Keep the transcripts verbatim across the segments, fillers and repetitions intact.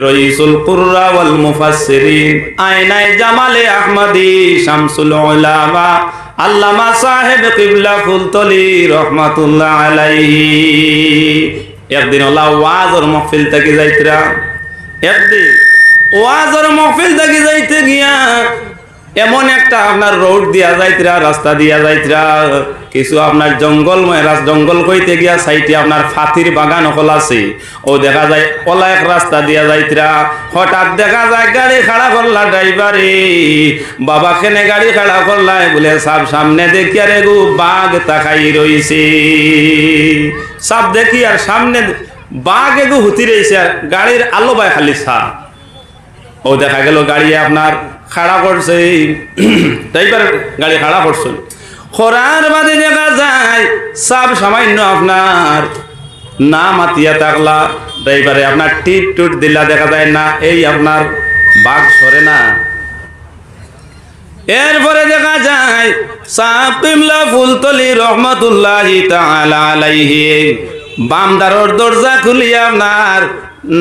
रईसुल कुर्रा वल मुफस्सिरीन आयनाए जमाले अहमदी शामसुल उलामा अल्लामा साहेब किबला फुलतली रहमतुल्लाह अलैहि। एक दिन ओला वाज और महफिल तक जाइतरा, एक दिन वाज और महफिल तक जाइते गिया এমন একটা আপনার রোড দিয়া যাইতরা, রাস্তা দিয়া যাইতরা, কিছু আপনার জঙ্গল মেরাজ জঙ্গল কইতে গিয়া সাইটে আপনার ফাতির বাগান হল আছে, ও দেখা যায় ওলা এক রাস্তা দিয়া যাইতরা হঠাৎ দেখা যায় গাড়ি খাড়া করলা ড্রাইভারে, বাবা কেনে গাড়ি খাড়া করলাই বলে সব সামনে দেখি আরে গো বাঘ তাকাই রইছে, সব দেখি আর সামনে বাঘ গো হুতি রইছে গাড়ির আলো বাই খালি সা, ও দেখা গেল গাড়ি আপনার খাড়া করছে ড্রাইভার গাড়ি খাড়া করছে খরার বাদে দেখা যায় সব সামান্য আপনার না মাতিয়া থাকলা ড্রাইভারে আপনার টিপ টুট দিলা দেখা যায় না এই আপনার বাঘ সরে না। এরপরে দেখা যায় সাহেব কিবলা ফুলতলি রহমাতুল্লাহি তাআলা আলাইহি বামদারর দরজা খুলিয়া আপনার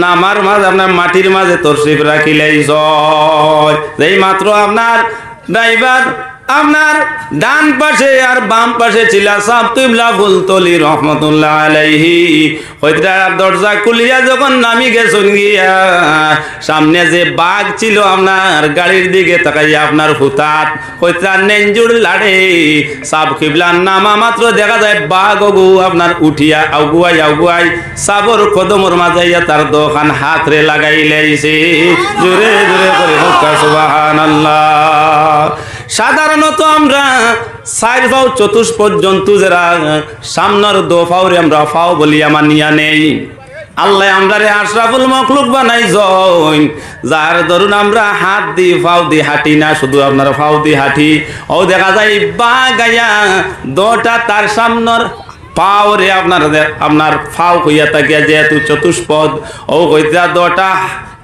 নামার মাঝে আপনার মাটির মাঝে তশরিফ রাখিলেই জয় যেই মাত্র আপনার ড্রাইভার আপনার ডান পাশে আর বাম পাশে ছিল সাহেব কিবলা ফুলতলি রহমাতুল্লাহ আলাইহি হইতার দরজা খুলিয়া যখন নামি গেছেন গিয়া সামনে যে বাঘ ছিল আপনার গাড়ির দিকে তাকাইয়া আপনার হুতাত হইতার নেঞ্জুর লাড়ে সাহেব কিবলা নামা মাত্র দেখা যায় বাঘ গো আপনার উঠিয়া আগুয়াই আগুয়াই সাবর কদমর মাঝাইয়া তার দোকান হাতরে লাগাইলেইছে জোরে জোরে করে হুক্কা সুবহানাল্লাহ। সাধারণত আমরা সাইড ফাও চতুষ্পর্যন্ত যারা সামনের দো ফাওরে আমরা ফাও বলিয়া মানিয়া নেই, আল্লাহ আমরারে আশরাফুল মখলুক বানাইছেন যার দরুন আমরা হাত দি ফাও দি হাঁটি না শুধু আপনার ফাও দি হাঁটি, ও দেখা যায় বাগায়া দটা তার সামনের পাওরে আপনার আপনার ফাও কইয়া তাকিয়া যেহেতু চতুষ্পদ ও কইতা দটা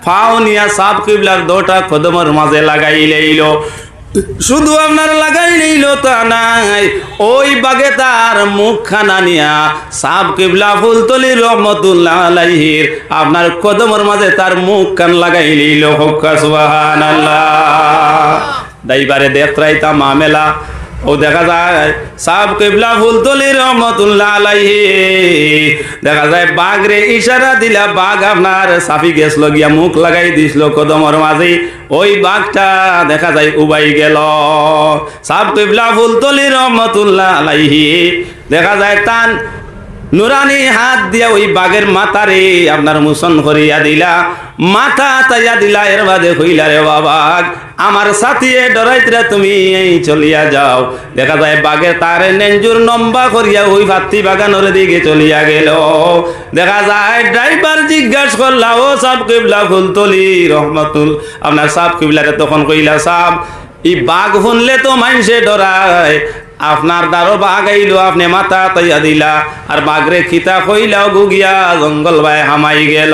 ফাও নিয়া সাহেব কিবলার দটা কদমের মাঝে লাগাইলেইল শুধু আপনার লাগাই নিল তা নাই ওই বাগে তার মুখখানা নিয়া সাহেব কিবলা ফুলতলি রহমাতুল্লাহ আলাইহির আপনার কদমের মাঝে তার মুখ কান লাগাই নিল হুক্কা সুবহানাল্লাহ। দাইবারে দেত্রাইতা মামেলা ও দেখা যায় সাহেব কিবলা ফুলতলি রহমাতুল্লাহ আলাইহি দেখা যায় বাঘরে ইশারা দিলা বাঘ আপনার সাফি গ্যাস লগিয়া মুখ লাগাই দিছিল কদমের মাঝে ওই বাঘটা দেখা যায় উবাই গেল। সাহেব কিবলা ফুলতলি রহমাতুল্লাহ আলাইহি দেখা যায় তান নুরানি হাত দিয়া ওই বাঘের মাথারে আপনার মুসন করিয়া দিলা মাথা তাইয়া দিলা এর বাদে হইলা রে বাবা আমার সাথিয়ে ডরাইতরা তুমি চলিয়া যাও দেখা যায় বাঘের তারে নেঞ্জুর নম্বা করিয়া ওই ভাতি বাগানের দিকে চলিয়া গেল। দেখা যায় ড্রাইভার জিজ্ঞাসা করলা ও সাহেব কিবলা ফুলতলি রহমাতুল আপনার সাহেব কিবলারে তখন কইলা সাহেব ই বাঘ শুনলে তো মানুষে ডরায় আপনার দারো বাঘ আইলো আপনি মাথা তাইয়া দিলা আর বাঘরে খিতা কইলাও গুগিয়া জঙ্গল বাই হামাই গেল।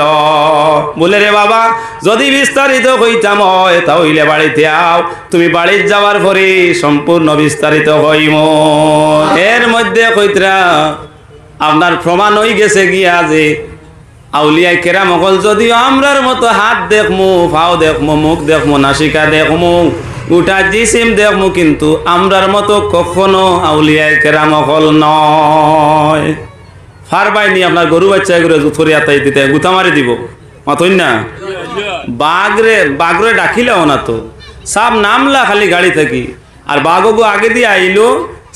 বলে রে বাবা যদি বিস্তারিত কইতাম হয় তাহলে বাড়িতে আও তুমি বাড়িতে যাওয়ার পরে সম্পূর্ণ বিস্তারিত হইম। এর মধ্যে কইতরা আপনার প্রমাণ হই গেছে গিয়া যে আউলিয়া কেরাম হল যদিও আমরার মতো হাত দেখমু ফাও দেখমু মুখ দেখমু নাসিকা দেখমু গোটা জিসিম দেখমু কিন্তু আমরার মতো কখনো আউলিয়া কেরাম হল নয়। ফারবাই নি আপনার গরু বাচ্চা করে থরিয়া তাই দিতে গুতা মারি দিব মাতই না বাঘরে বাঘরে ডাকিলেও না তো সাপ নামলা খালি গাড়ি থাকি আর বাঘগো আগে দিয়ে আইলো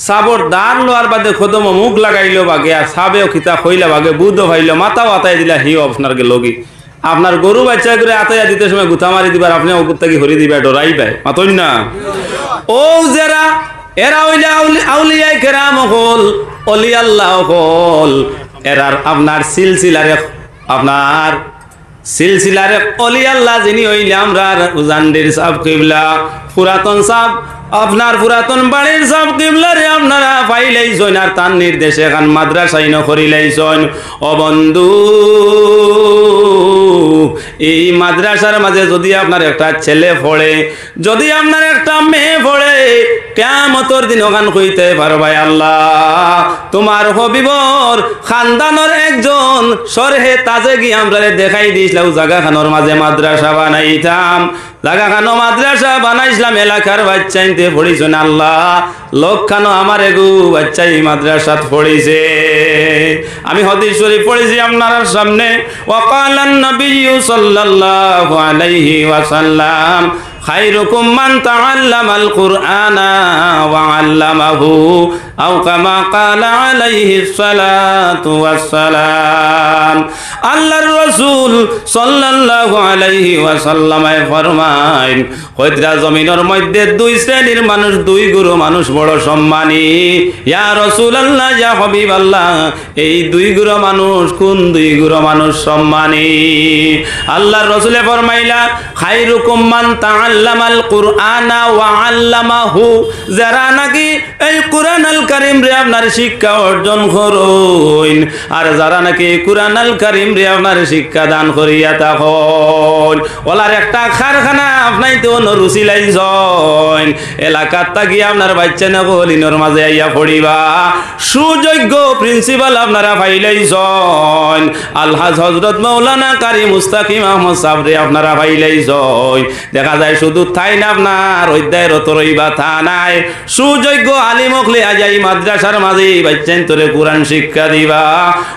সাবর দাঁড় লো আর বাদে খোদম মুখ লাগাইলো বাঘে আর সাবেও খিতা খইলা বাঘে বুদ্ধ ভাইলো মাথাও আতাই দিলা হিও আপনার লগি আপনার গরু বাচ্চা করে আতাইয়া দিতে সময় গুতা মারি দিবার আপনি অকুত্তাকে হরি দিবা ডরাই পায় মাতই না ও যারা এরা হইলে আউলিয়া কেরাম হল অলি আল্লাহ হল এরার আপনার সিলসিলারে আপনার সিলসিলারে অলি আল্লাহ যিনি হইলে আমরা উজান্ডির সাহেব কিবলা পুরাতন সাহেব अपनार पुरातन बाड़ीर सब किबलारे अपनारा पाइलाइछन आर तार निर्देशे खान माद्रासाय न करिलाइछन। ओ बंधु এই মাদ্রাসার মাঝে যদি আপনার একটা ছেলে পড়ে, যদি আপনার একটা মেয়ে পড়ে, কিয়ামতের দিন ওখান কইতে পারবে আল্লাহ তোমার হবিবর খানদানোর একজন সরহে তাজে গিয়ে আমরা দেখাই দিছিলাম জায়গা খানোর মাঝে মাদ্রাসা বানাইতাম, জায়গা খানো মাদ্রাসা বানাইছিলাম এলাকার বাচ্চাইতে পড়িছন আল্লাহ লক্ষানো আমার এগু বাচ্চা এই মাদ্রাসাত পড়িছে। আমি হাদিস শরীফ পড়েছি আপনার সামনে, ওয়াকালান নবিয়্যু সাল্লাল্লাহু আলাইহি ওয়াসাল্লাম খায়রুকুম মান তাআল্লামাল কুরআনা ওয়া আল্লামাহু আও কামা ক্বালা আলাইহিস সালাতু ওয়াসসালাম। আল্লাহর রাসূল সাল্লাল্লাহু আলাইহি ওয়াসাল্লাম ফরমায় কয়রা জমিনের মধ্যে দুই শ্রেণীর মানুষ, দুই গুরু মানুষ বড় সম্মানী। ইয়া রাসূলুল্লাহ, ইয়া হাবিবাল্লাহ, এই দুই গুরু মানুষ কোন দুই গুরু মানুষ সম্মানী? আল্লাহর রাসূলে ফরমাইলা খায়রুকুম মান তাআল্লামাল আল্লামাল কুরআনা ওয়া আল্লামাহু, যারা নাকি এই কুরআন আল কারীম রে আপনার শিক্ষা অর্জন করুন আর যারা নাকি কুরআন আল কারীম রে আপনার শিক্ষা দান করিয়া থাকুন ওলার একটা কারখানা আপনাই তো নরুসি লাইজন এলাকার থাকি আপনার বাচ্চা না গলিনোর মাঝে আইয়া পড়িবা সুযোগ্য প্রিন্সিপাল আপনারা পাইলাইজন আলহাজ হযরত মাওলানা কারী মুস্তাকিম আহমদ সাহেব রে আপনারা পাইলাইজন। দেখা যায় শুধু তাই না আপনার অধ্যায়রত রইবা তা নাই, সুযোগ্য আলিমকলে আজাই মাদ্রাসার মাঝে বাচ্চান্তরে কোরআন শিক্ষা দিবা,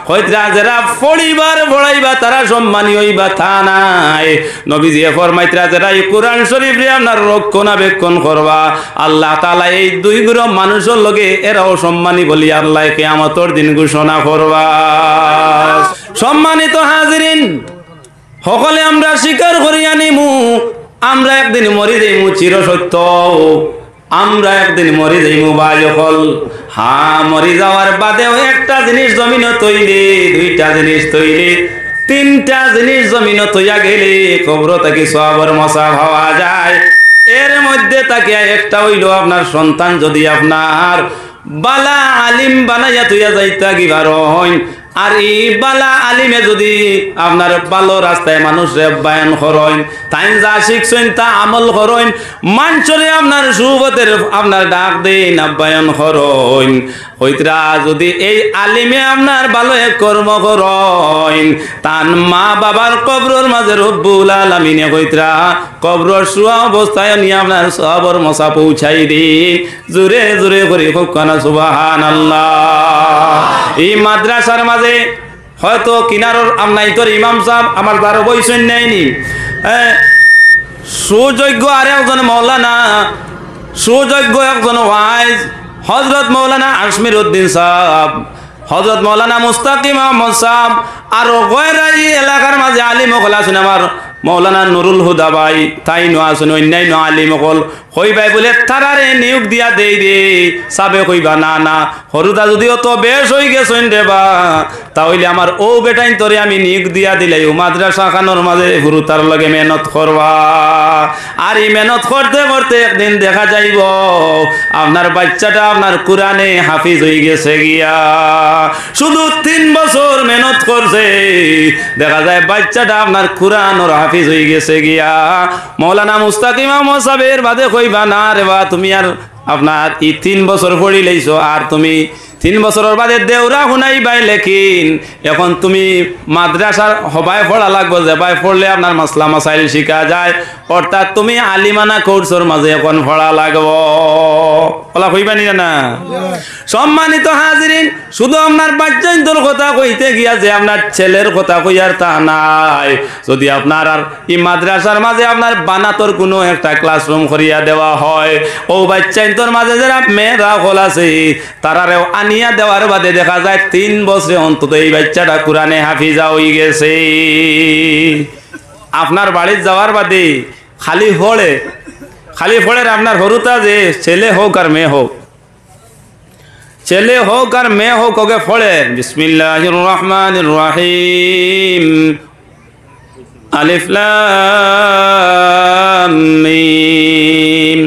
হয়তরা যারা পরিবার বড়াইবা তারা সম্মানী হইবা তা নাই। নবীজি ফরমাইতরা যারা এই কোরআন শরীফ রে আপনার রক্ষণাবেক্ষণ করবা আল্লাহ তাআলা এই দুই গ্রুপ মানুষের লগে এরাও সম্মানী বলি আল্লাহ কিয়ামতের দিন ঘোষণা করবা। সম্মানিত হাজিরিন, সকলে আমরা স্বীকার করিয়া নিমু আমরা একদিন মরি যাইমু চিরসত্য, আমরা একদিন মরি যাইমু ভাই সকল। হা, মরি যাওয়ার বাদেও একটা জিনিস জমিনে তৈলে, দুইটা জিনিস তৈলে, তিনটা জিনিস জমিনে তৈয়া গেলে কবর থেকে সওয়াবের মসা হওয়া যায়। এর মধ্যে তাকে একটা হইল আপনার সন্তান যদি আপনার বালা আলিম বানাইয়া তুইয়া যাইতা গিবার হয় আর এই বালা আলিমে যদি আপনার ভালো রাস্তায় মানুষের বায়ান করেন, তাই যা শিখছেন তা আমল করেন, মানচরে আপনার সুবতের আপনার ডাক দেন আব্বায়ন করেন, হইতরা যদি এই আলিমে আপনার ভালো এক কর্ম করেন তার মা বাবার কবরের মাঝে রব্বুল আলামিনে হইতরা কবর শুয়া অবস্থায় নিয়ে আপনার সবর মশা পৌঁছাই দিন। জোরে জোরে করে খুব কানা সুবহানাল্লাহ। এই মাদ্রাসার মাঝে হয়তো কিনারর আমনাই তোর ইমাম সাহেব আমার তার বইছেন নেয়নি, সুযোগ্য আর একজন মৌলানা, সুযোগ্য একজন ওয়াইজ হজরত মৌলানা আশমির উদ্দিন সাহেব, হজরত মৌলানা মুস্তাকিম আহমদ সাহেব আর গয়রা এই এলাকার মাঝে আলিম হল আছেন আমার মৌলানা নুরুল হুদা ভাই, তাই ন আসুন অন্যান্য আলিম হল হইবাই বলে তারারে নিয়োগ দিয়া দেই রে সাবে কইবা না না হরুদা যদি অত বেশ হই গেছেন রে বা তাহলে আমার ও বেটাইন তোরে আমি নিয়োগ দিয়া দিলাই ও মাদ্রাসা খানোর মাঝে গুরুতার লগে মেহনত করবা। আর এই মেহনত করতে করতে একদিন দেখা যাইব আপনার বাচ্চাটা আপনার কোরআনে হাফিজ হয়ে গেছে গিয়া, শুধু তিন বছর মেহনত করছে দেখা যায় বাচ্চাটা আপনার কোরআন ওর হাফিজ হয়ে গেছে গিয়া। মৌলানা মুস্তাকিম আহমদ সাহেবের বাদে কইবা না রে বা তুমি আর আপনার ই তিন বছর পড়ি লইছো আর তুমি তিন বছরের বাদে দেউরা হুনাই বাই লেখিন এখন তুমি মাদ্রাসার হবাই পড়া লাগবো, যে বাই পড়লে আপনার মাসলা মাসাইল শিখা যায়, অর্থাৎ তুমি আলিমানা কোর্সের মাঝে এখন পড়া লাগবো বলা হইবানি না। সম্মানিত হাজিরিন, শুধু আপনার বাচ্চাইন্তর কথা কইতে গিয়া যে আপনার ছেলের কথা কইয়ার তা নাই, যদি আপনার আর এই মাদ্রাসার মাঝে আপনার বানাতর কোনো একটা ক্লাসরুম করিয়া দেওয়া হয় ও বাচ্চাইন্তর মাঝে যারা মেয়েরা হল আছে তারারেও আনি দেওয়ার বাদে দেখা যায় তিন বছরে অন্তত এই বাচ্চাটা কোরআনে হাফিজা হয়ে গেছে। আপনার বাড়ির যাওয়ার বাদে খালি ফড়ে খালি ফড়ের আপনার হরুতা যে ছেলে হোক আর মেয়ে হোক, ছেলে হোক আর মেয়ে হোক ওকে ফড়ে বিসমিল্লাহির রহমানির রহিম আলিফ লাম মিম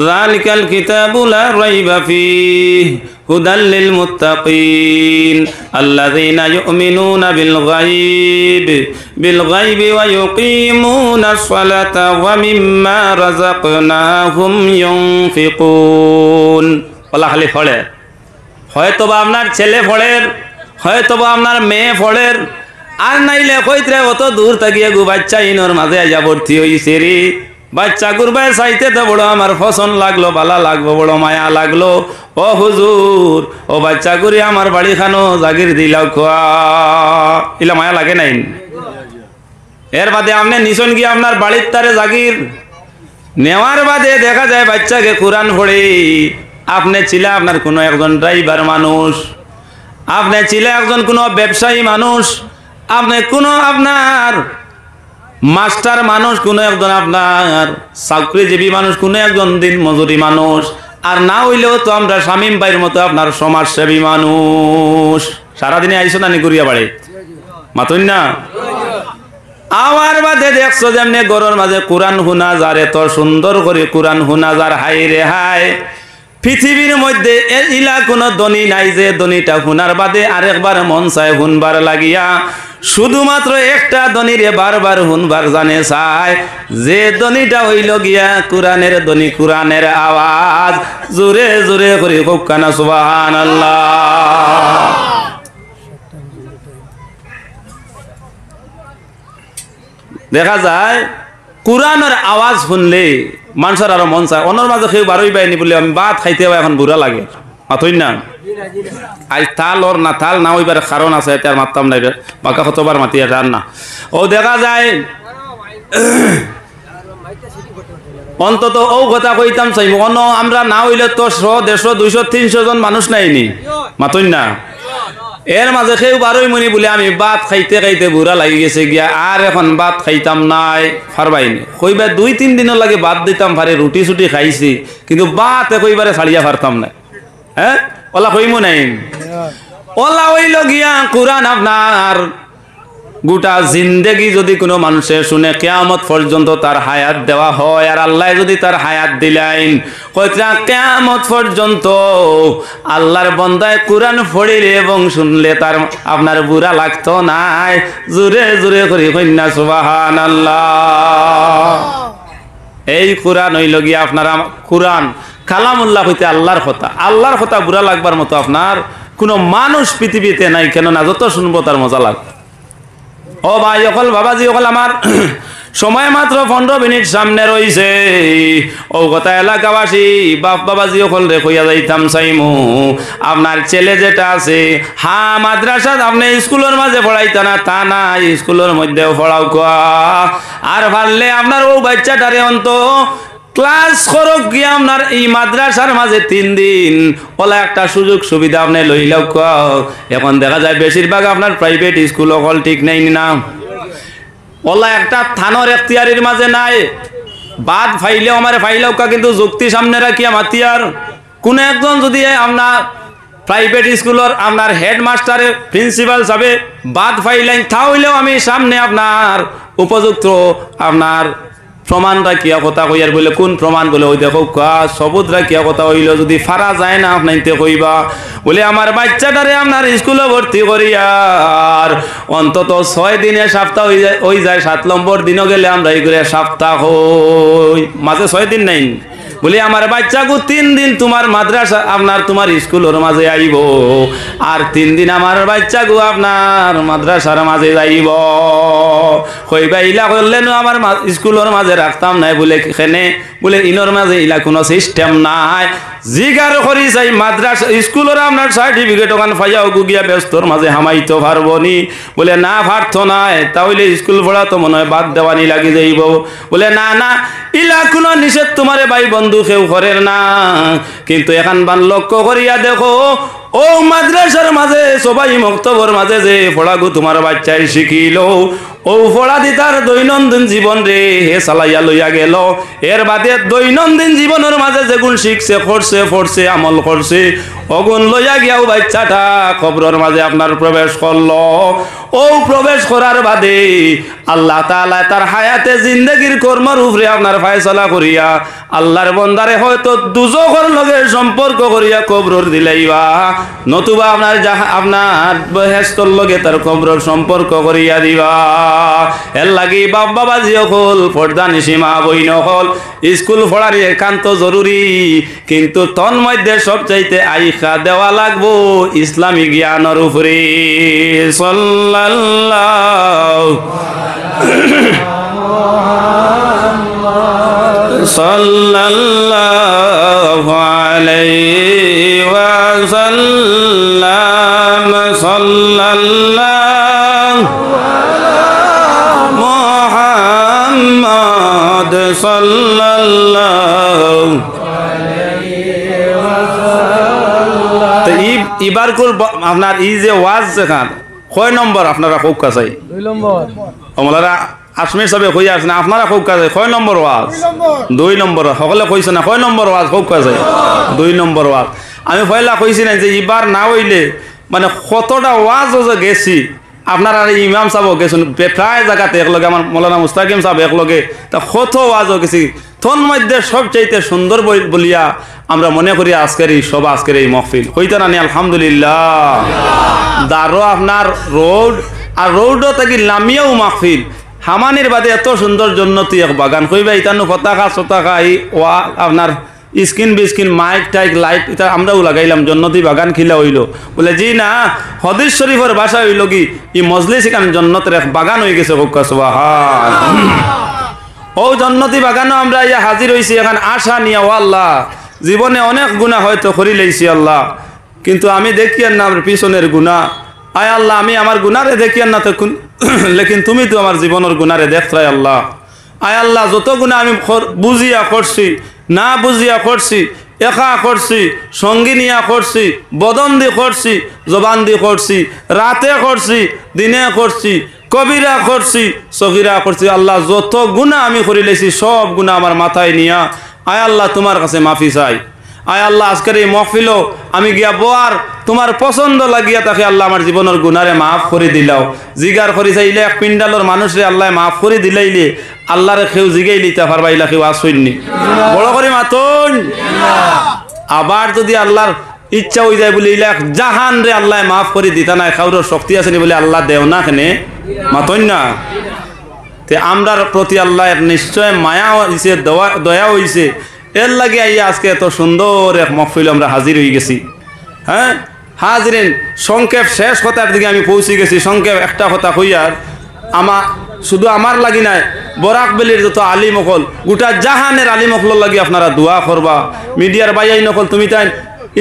ज़ालिकल किताबु ला रैबा फ़ीह हुदल लिल मुत्तक़ीन अल्लज़ीना युमिनूना बिल ग़ैब बिल ग़ैब व युक़ीमूना अस-सलाता व मिम्मा रज़क़नाहुम युनफ़िक़ून। আল্লাহ খালি পড়ে, হয়তো বা আপনার ছেলে পড়ে, হয়তো বা আপনার মেয়ে পড়ে, আর নাইলে কইত্রে অত দূর তাকিয়ে গো বাচ্চা ইনোর মাঝে আইয়া ভর্তি হইছে রে। বাচ্চা গুরবায় চাইতে তো বড় আমার পছন্দ লাগলো, ভালো লাগলো, বড় মায়া লাগলো। ও হুজুর, ও বাচ্চা গুরি আমার বাড়ি খানো জাগির দিলাও খোয়া, ইলা মায়া লাগে নাই? এর বাদে আপনি নিছন গিয়ে আপনার বাড়ির তারে জাগির নেওয়ার বাদে দেখা যায় বাচ্চাকে কোরআন পড়ে। আপনি ছিল আপনার কোনো একজন ড্রাইভার মানুষ, আপনি ছিল একজন কোনো ব্যবসায়ী মানুষ, আপনি কোনো আপনার মাস্টার মানুষ, কোনো একজন আপনার চাকরিজীবী মানুষ, কোনো একজন দিন মজুরি মানুষ, আর না হইলেও তো আমরা শামীম ভাইয়ের মতো আপনার সমাজসেবী মানুষ। সারাদিনে আইসো না নিকুরিয়া বাড়ি মাতুন না, আমার বাদে দেখছো যেমনি গরুর মাঝে কোরআন হুনা যার, এত সুন্দর করে কোরআন হুনা যার। হাই রে হায়, পৃথিবীর মধ্যে ইলা কোনো দনি নাই যে দনিটা হুনার বাদে আরেকবার মন চায় হুনবার লাগিয়া। শুধুমাত্র একটা দনিরে বারবার হুনবার জানে চায়, যে দনিটা হইল গিয়া কোরআনের দনি, কোরআনের আওয়াজ। জোরে জোরে করে কোকানা সুবহানাল্লাহ। দেখা যায় কোরআনের আওয়াজ শুনলে মানুষের আরো মন চায়, অন্যর মাঝে কেউ বারোই বাইনি বলে আমি ভাত খাইতে হবে এখন বুড়া লাগে মাথই না। আজ তাল ওর না তাল না ওইবার কারণ আছে, এটা আর মারতাম না, বাঁকা কতবার মাতি আর না। ও দেখা যায় অন্তত ও কথা কইতাম চাই অন্য, আমরা না হইলে তো শো দেড়শো দুইশো তিনশো জন মানুষ নাইনি মাথই না। এর মাঝে কেউ বারোই মনি বলে আমি ভাত খাইতে খাইতে বুড়া লাগি গেছে গিয়া, আর এখন ভাত খাইতাম নাই ফারবাইনি। কইবার দুই তিন দিনের লাগে ভাত দিতাম ফারে, রুটি ছুটি খাইছি কিন্তু ভাত কইবারে ছাড়িয়া ফারতাম না। হ্যাঁ, ওলা কইমু নাই। ওলা হইল গিয়া কোরআন আপনার গোটা জিন্দেগি যদি কোনো মানুষের শুনে কিয়ামত পর্যন্ত তার হায়াত দেওয়া হয়, আর আল্লাহ যদি তার হায়াত দিলেন কইতা কিয়ামত পর্যন্ত আল্লাহর বন্দায় কোরআন পড়িলে এবং শুনলে তার আপনার বুড়া লাগতো না। জোরে জোরে করে কইনা সুবহানাল্লাহ। এই কোরআন হইল গিয়া আপনারা কোরআন কালামুল্লাহ হইতে আল্লাহর কথা, আল্লাহর কথা বুড়া লাগবার মতো আপনার কোনো মানুষ পৃথিবীতে নাই। কেননা যত শুনবো তার মজা লাগবে। ও ভাই অকল বাবাজি অকল আমার সময় মাত্র পনেরো মিনিট সামনে রয়েছে। ও কথা এলাকাবাসী বাপ বাবাজি অকল রে কইয়া যাইতাম চাইমু, আপনার ছেলে যেটা আছে হা মাদ্রাসা আপনি স্কুলের মাঝে পড়াইতা না তা না, স্কুলের মধ্যেও পড়াও কোয়া। আর পারলে আপনার ও বাচ্চাটারে অন্ত ক্লাস করো গিয়া আপনার এই মাদ্রাসার মাঝে তিন দিন ওলা একটা সুযোগ সুবিধা আপনি লইলেও কও। এখন দেখা যায় বেশিরভাগ আপনার প্রাইভেট স্কুল অকল ঠিক নেই না, ওলা একটা থানোর এখতিয়ারির মাঝে নাই। বাদ ফাইলেও আমার ফাইলেও কা, কিন্তু যুক্তি সামনে রাখিয়া মাতিয়ার কোনো একজন যদি আপনার প্রাইভেট স্কুলের আপনার হেডমাস্টারের প্রিন্সিপাল সাবে বাদ ফাইলেন থাইলেও আমি সামনে আপনার উপযুক্ত আপনার প্রমাণ রাখিয়া কথা কইয়ার বলে। কোন প্রমাণ? বলে ওই দেখো সবুত রাখিয়া কথা হইল, যদি ফারা যায় না আপনাইতে কইবা বলে আমার বাচ্চাটারে আপনার স্কুলে ভর্তি করিয়ার অন্তত ছয় দিনে সপ্তাহ হয়ে যায়, ওই যায় সাত নম্বর দিনও গেলে আমরা এই করে সপ্তাহ হই, মাঝে ছয় দিন নাই। বলি আমার বাচ্চাকে তিন দিন তোমার মাদ্রাসা আপনার তোমার স্কুলের মাঝে আইব, আর তিন দিন আমার বাচ্চাকে আপনার মাদ্রাসার মাঝে যাইব। কইবা ইলা করলেন আমার স্কুলের মাঝে রাখতাম নাই বলে কেনে? বলে ইনোর মাঝে ইলা কোনো সিস্টেম নাই। জিগার করি চাই মাদ্রাসা স্কুলের আপনার সার্টিফিকেট ওখান ফাইয়াও গুগিয়া ব্যস্তর মাঝে হামাইতে পারবো নি? বলে না পারতো নাই, তাহলে স্কুল পড়া তো মনে হয় বাদ দেওয়ানি লাগি যাইব। বলে না না, ইলা কোনো নিষেধ তোমারে ভাই বন্ধু কেউ করে না, কিন্তু এখন বান লক্ষ্য করিয়া দেখো ও মাদ্রাসার মাঝে সবাই মুক্তবর মাঝে যে ফোড়াগু তোমার বাচ্চায় শিখিল, ও ফোড়া দি তার দৈনন্দিন জীবন রে হে চালাইয়া লইয়া গেল। এর বাদে দৈনন্দিন জীবনের মাঝে যেগুণ শিখছে, ফোড়ছে ফোড়ছে আমল করছে, अगुन लइया गिया बाच्चाटा कब्रेर माझे आपनार प्रवेश करलो। ओ प्रवेश करार बादे आल्लाह ताआला तार हायाते जिंदगीर कर्मर उपरे आपनार फैसला करिया आल्लाहर बन्दारे होयतो दुजखर लगे सम्पर्क करिया कब्रेर दिलाइबा, नतुबा आपनार आपनार बेहेश्तर लगे तार कब्रेर सम्पर्क करिया दिबा। एर लागि बाप बाबाजी हल पर्दा निशिमा बहिन हल स्कूल पढ़ार एकान्त जरूरी, किन्तु तन्मध्ये सबचाइते आई देवा लागबो इस्लामी ज्ञान रूपरे। सल्लल्लाहु सल्लल्लाहु अलैहि वसल्लम सल्लल्लाहु मुहम्मद सल्लल्लाहु। इबार कुल अपनार इजे वाज सेखान कय नम्बर अपनारा खूब का चाई दुई नम्बर हमलारा आसमी सबे कई आछेन अपनारा खूब का चाई कय नम्बर वाज दुई नम्बर सकले कइसे ना कय नम्बर वाज खूब का चाई दुई नम्बर वाज। आमी फयला कइछि ना जे इबार ना हइले माने कतटा वाज जे गेछि अपनारा इमाम साहब गेछुन प्राय जगहते एक लगे आमार मौलाना मुस्ताकिम साहब एक लगे ता कत वाज गेछि तन्मध्ये सबचाइते सुंदर बलिया আমরা মনে করি আজকের এই সভা আজকের এই মাহফিল হইতো না নি। আলহামদুলিল্লাহ দারো আপনার রোড আর রোড থেকে লামিয়াও মাহফিল হামানের বাদে এত সুন্দর জন্নতি এক বাগান কইবা ইতানো পতাকা সতাকা এই ওয়া আপনার স্ক্রিন বিস্ক্রিন মাইক টাইক লাইট এটা আমরাও লাগাইলাম জন্নতি বাগান খিলা হইল বলে জি না হাদিস শরীফের ভাষা হইল কি এই মজলিস এখানে জন্নতের এক বাগান হয়ে গেছে হুক্কা সুবহান। ও জন্নতি বাগানও আমরা ইয়া হাজির হইছি এখন আশা নিয়া ও আল্লাহ জীবনে অনেক গুনাহ হয়তো করি লইছি আল্লাহ, কিন্তু আমি দেখি আর না আমার পিছনের গুনাহ। আয় আল্লাহ আমি আমার গুনাহরে দেখি আর না তো লেকিন তুমি তো আমার জীবনের গুনাহরে দেখছাই আল্লাহ। আয় আল্লাহ যত গুনাহ আমি বুঝিয়া করছি না বুঝিয়া করছি একা করছি সঙ্গিনিয়া করছি বদন দিয়ে করছি জবান দিয়ে করছি রাতে করছি দিনে করছি কবিরা করছি সগীরা করছি আল্লাহ যত গুনাহ আমি করি লইছি সব গুনাহ আমার মাথায় নিয়া आय अल्लाह तुम्हार कासे माफी चाई। आय अल्लाह आजकेर एई महफिलो आमी गिया बोआर तुम्हार पसंद लागिया ताके अल्लाह आमार जीवनेर गुनाहरे माफ करे दिलाओ। जिगार करे चाइले एक पिंडालोर मानुषरे अल्लाह माफ करे दिलाइले अल्लाहरे केउ जिगाई लइते पारबाइला केउ आछइननि बड़ो करे मातुन आबार जदि आल्लाहर इच्छा हई जाय बोले इला जहान रे अल्लाह माफ करे दिता ना काउर शक्ति आछे नि बोले अल्लाह देओ ना केने मातुन ना ते आमदार प्रति अल्लाहर निश्चय माया होइसे दया दया होइसे एर लगे आई आजके एत सुंदर एक महफिल आमरा हाजिर हई गेछि। हाँ हाजिरिन संक्षेप शेष कथार दिके आमी पौंछे गेछि। संक्षेप एकटा कथा कइ आर आमा शुधु आमार लागि ना बराकबेलिर जत आलिम हकल गोटा जहानेर आलिम हकलर लागि आपनारा दुआ करबा। मिडियार बायाई नकल तुमि ताई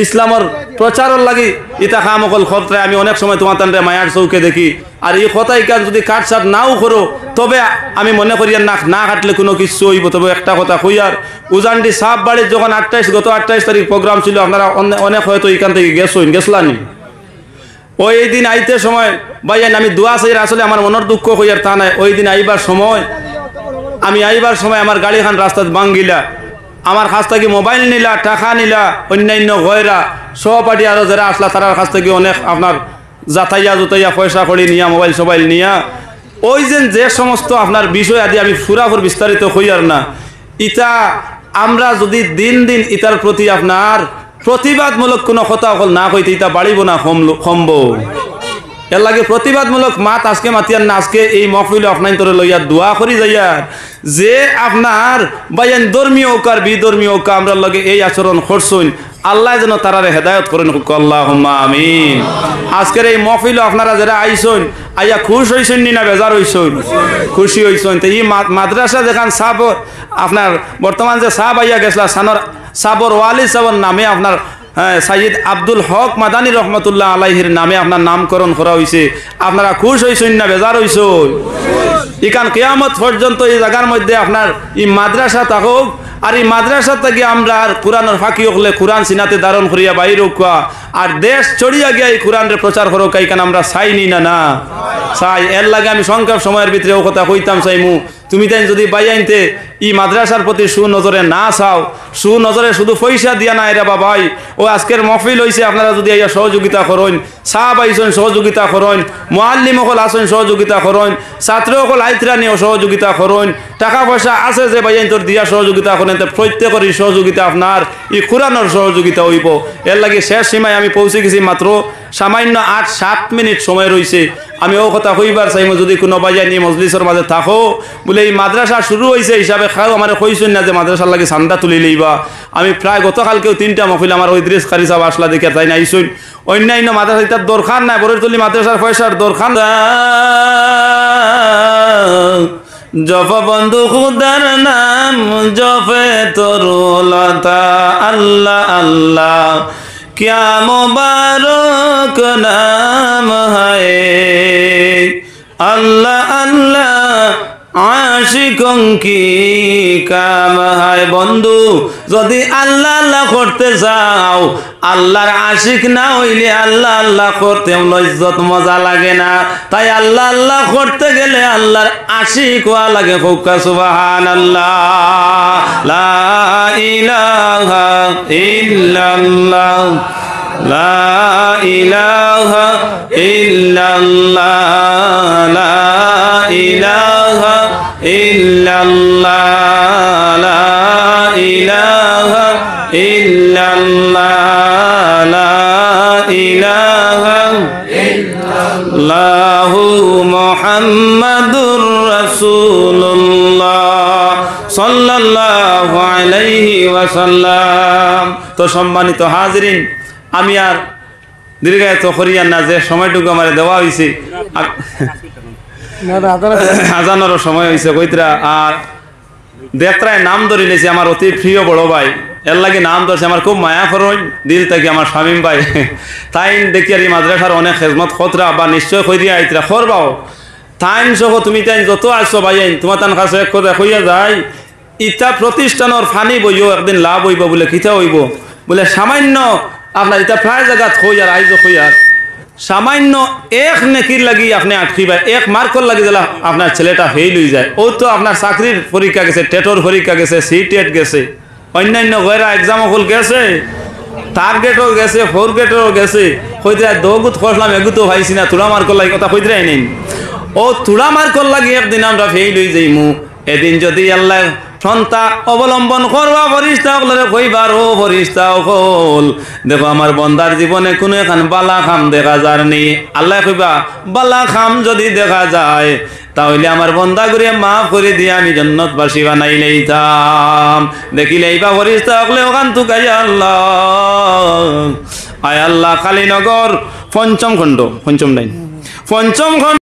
इस्लामर प्रचारर लागि इता खाम हकल खतराय आमी अनेक समय तुम्हार तानरे मायार चौके देखि और ये कथा इकान जो काटछाट नाओ करो तबे आमी मने करि ना ना काटले कोनो किछु हइबो। तबे एकटा कथा कइ आर उजानडी साहब बाड़ीर जखन अट्ठाईस गत अट्ठाईस तारिख प्रोग्राम छिलो आपनारा अनेक हयतो इखान थेके गेछेन गेछलानि ओई दिन आइते समय भाई आमी दुआ चाइर आसले आमार मनेर दुख कइ आर ता ना। ओई दिन आइबार समय आमी आइबार समय आमार गाड़ीखान रास्तात भांगिला आमार काछ थेके मोबाइल निला टाका निला अन्यान्य गयरा सहपाठी आरो जारा आसला तारार काछ थेके अनेक आपनार जाताइया जुताइया पैसा कड़ी निया मोबाइल सोबाइल निया ओई जेन जे समस्त आपनार विषय आदि आमी फुराफुर विस्तारित हई आर ना। इता आमरा जदि दिन दिन इतार प्रति आपनार प्रतिबादमूलक कोनो कथा हल ना कइते इता बाड़िबो ना कमबो। एर लागे प्रतिबादमूलक मात आजके मातियार ना आजके एई महफिले आपनार तरे लइया दुआ करि जाइयार जे आपनार बायन धर्मीय होक आर बिधर्मीय होक आमरा लगे एई आचरण करछुन আল্লাহ যেন তারারে হেদায়ত করেন আল্লাহুম্মা আমিন। আজকের এই মাহফিলে আপনারা যারা আইছেন আইয়া খুশ হইছেন নি না বেজার হইছেন? খুশি হইছেন। তো এই মাদ্রাসা যেখান সাহেব আপনার বর্তমান যে সাহেব আইয়া গেছলা সানর সাবর ওয়ালি সাবর নামে আপনার সাইয়্যিদ আব্দুল হক মাদানী রহমাতুল্লাহ আলাইহির নামে আপনার নামকরণ করা হইছে। আপনারা খুশ হইছেন না বেজার হইছেন? ইখান কিয়ামত পর্যন্ত এই জায়গার মধ্যে আপনার এই মাদ্রাসা থাকুক আর এই মাদ্রাসা থেকে আমরা আর কুরআনের ফাঁকি হলে কুরআন সিনাতে ধারণ করিয়া বাইর হওয়া আর দেশ ছড়িয়া গিয়া এই কুরআনের প্রচার করো কাইকান আমরা চাইনি না না চাই। এর লাগে আমি সংক্ষেপ সময়ের ভিতরে ও কথা কইতাম চাইমু তুমি তাই যদি বাইয়াইতে मद्रासार प्रति सुनजरे ना चाओ सुनजरे शुधु पैसा दिया ना रे बाबा ओ आजकेर महफिल हइছে आपनारा जदि आइয়া सहयोगिता करेन साहब आइছেন सहयोगिता करेन मुअल्लिम हकल आছেন सहयोगिता करेन छात्र हकल आइतरा निয়ে सहयोगिता करेन टाका पयसा आछे जे भाई एंतर दिया सहयोगिता करेन ते प्रत्येकरी सहयोगिता आपनार इ कुरानर सहयोगिता हইব एर लागि शेष सीमाय आमी पौंछे गेছি मात्र सामान्य आठ सात मिनट समय रयेছে आमी ओ कथा कइबार चाइमो जदि कोनो भाइया निয়ে मजलिसर माझे थाको बोले इ मद्रासा शुरू হইছে हिसाबে खाओ आमारे কইছেন ना जे मद्रासार लागि চান্দা তুলি লইবা आमी प्राय गतकालकेও तीनटा महफिल आमार ओই इद्रिस कारी साहब आसला देखে তাই না আইছেন अन्यान्य मद्रासा दरकार ना बरेरतली मद्रासार পয়সার दरकार जप बंधु खुदार नाम जपे तरुलता अल्लाह अल्लाह क्या मुबारक नाम है अल्लाह अल्लाह आशिकों की काम है बंधु यदि अल्लाह अल्लाह करते जाओ अल्लाहर आशिक ना हইলে अल्लाह अल्लाह करते इज्जत मजा लागे ना ताई अल्लाह अल्लाह करते गेले अल्लाहर आशिक हुआ लागे फुक्का सुबहान अल्लाह ला इलाहा इल्लल्लाह ला इलाहा इल्लल्लाह ला इलाहा इल्लल्लाह ला इलाहा इल्लल्लाह लाहु मुहम्मदुर रसूलुल्लाह सल्लल्लाहु अलैहि वसल्लम। तो सम्मानित हाजिरिन आमी आर दीर्घायित करिया ना जे समयटुकु आमारे देवा हইছে आजानोर समय হইছে কইতরা আর देत्राय नाम धरे नेছি आमार অতি প্রিয় বড় ভাই एर लगे नाम दर्शे हमारे खूब माया फरोन दिल तक हमारे शामिम भाई ताइन देखिए अरे मद्रासार अनेक खिदमत खतरा बा निश्चय खरी आई तरा खर बाओ ताइन सो तुम ताइन जो तो आसो भाई तुम्हार तन खास एक खोदा खुइया जाए इता प्रतिष्ठान और फानी बोयो एक दिन लाभ होइबो बोले किता होइबो बोले सामान्य अपना इता प्राय जगह खोयार आइजो खोयार सामान्य एक नेकिर लगी अपने आटकी भाई एक मार्कर लगी जला अपना छेलेटा फेल हो जाए ओ तो अपना चाकरिर परीक्षा गेछे टेटर परीक्षा गेछे सीटेट गेछे अन्यान्य गैरा एग्जामों खुल गेसे थार्ड गेटो गेसे फोर्थ गेटो गेसे कईतरा दो गुत खसलाम एगुतो भाईसी ना तुरा मार्कर लागि कथा कईतरा आइनेन ओ तुरा मार्कर लागि एक दिन आमरा फेल हई जाइमु एदिन जदि अल्लाह सन्ता अवलम्बन करबा फरिश्तागलरे कइबार ओ फरिश्ता ओखल देखो आमार बंदार जीवने कोनो एखान बाला खाम देखा जार नी अल्लाह कइबा बाला खाम जदि देखा जाय ताहले आमार बंदा गुरे माफ करे दिया आमी जन्नतवासी बनाई लइताम देखिले एबा फरिश्ता ओखले ओखान तुकाय आल्लाह आय आल्लाह खाली नगर पंचम खंड पंचम लाइन पंचम खंड।